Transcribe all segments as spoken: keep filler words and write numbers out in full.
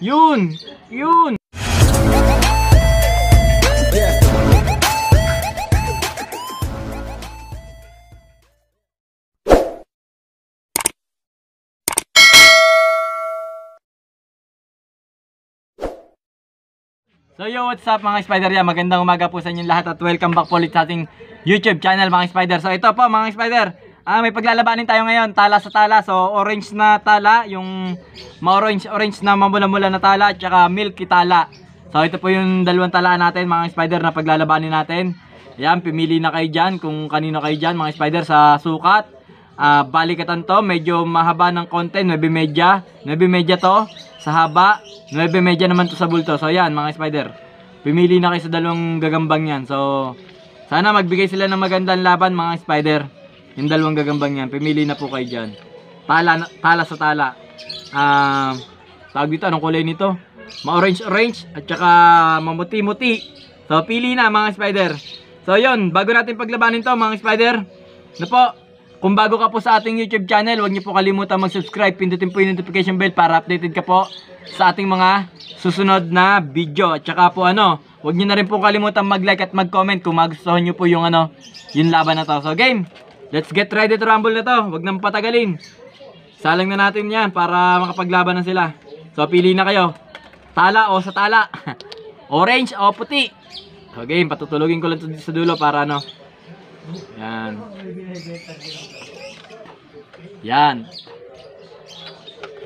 Yun! Yun! So yo, what's up mga spider ya? Magandang umaga po sa inyong lahat at welcome back po ulit sa ating YouTube channel mga spider. So ito po mga spider, ah, may paglalabanin tayo ngayon, tala sa tala. So orange na tala, yung ma-orange orange na mamula-mula na tala at saka milky tala. So ito po yung dalawang tala natin mga spider na paglalabanin natin. Ayan, pimili na kayo dyan kung kanino kayo dyan mga spider sa sukat. Ah, balikatan to, medyo mahaba ng konti, nine medya to sa haba, nine medya naman to sa bulto. So yan mga spider, pimili na kayo sa dalawang gagambang yan. So sana magbigay sila ng magandang laban mga spider. Yung dalawang gagambang yan, pimili na po kayo dyan. Tala, tala sa tala. uh, Tawag dito, anong kulay nito? Ma-orange-orange at saka mamuti-muti. So pili na mga spider. So yun, bago natin paglabanin to mga spider na po, kung bago ka po sa ating YouTube channel, huwag niyo po kalimutan mag-subscribe, pindutin po yung notification bell para updated ka po sa ating mga susunod na video. At saka po ano, huwag niyo na rin po kalimutan mag-like at mag-comment kung magustuhan niyo po yung ano, yung laban na to. So game, let's get ready to rumble na to. Huwag nang patagalin. Salang na natin yan para makapaglaban na sila. So pili na kayo. Tala o sa tala. Orange o puti. So game, patutulugin ko lang sa dulo para ano. Yan. Yan.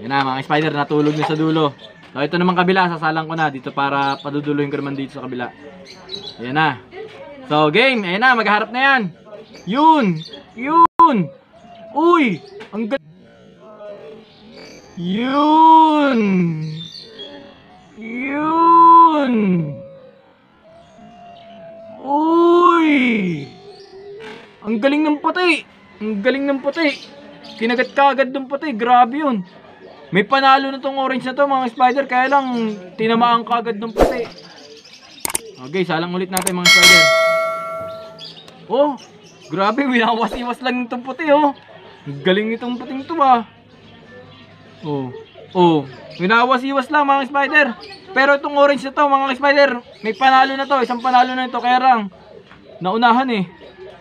Yan na mga spider, natulog na sa dulo. So ito naman kabila, sasalang ko na dito para paduduloyin ko naman dito sa kabila. Yan na. So game, ayan na, magharap na yan. Yun, yun. Uy, ang galing. Yun. Yun. Uy. Ang galing ng puti. Ang galing ng puti. Kinagat ka agad ng puti. Grabe yun. May panalo na tong orange na to mga spider. Kaya lang tinamaan ka agad ng puti. Okay, salang ulit natin mga spider. Oh, grabe. Winawas-iwas lang itong puti oh. Ang galing itong puting to ba. Oh, oh. Winawas-iwas lang mga spider. Pero itong orange na to mga spider, may panalo na to. Isang panalo na ito. Kaya lang naunahan eh.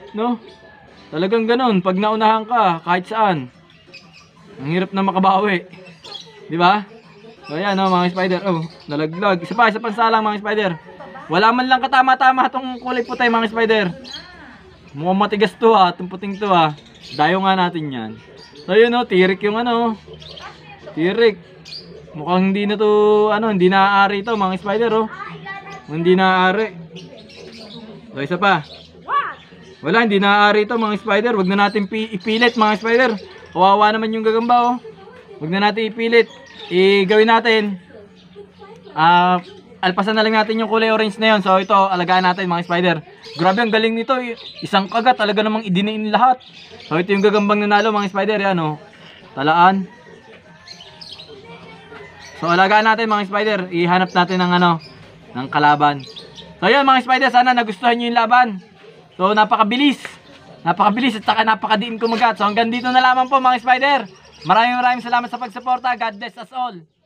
No? Talagang ganun, pag naunahan ka kahit saan, ang hirap na makabawi, di ba? So ayan oh, mga spider, oh, nalaglag. Isa pa, isa pang salang mga spider. Wala man lang katama-tama itong kulay putay mga spider. Mukhang matigas to ha, itong puting to ha. Dayo nga natin yan. So yun oh, tirik yung ano. Tirik. Mukhang hindi na to, ano, hindi naaari to mga spider oh. Hindi naaari. So isa pa. Wala, hindi naaari ito mga spider. Wag na natin ipilit mga spider. Kawawa naman yung gagamba oh. Wag na natin ipilit. I-gawin natin. Uh, alpasan na lang natin yung kulay orange na yun. So ito, alagaan natin mga spider. Grabe, ang galing nito. Isang kagat, talaga namang idinain lahat. So ito yung gagambang nanalo mga spider. Yan oh. Talaan. So alagaan natin mga spider. Ihanap natin ng ano, ng kalaban. So yan mga spider, sana nagustuhan nyo yung laban. So napakabilis, napakabilis at saka napakadiin kumagat. So hanggang dito na lamang po mga spider. Maraming maraming salamat sa pagsuporta. God bless us all.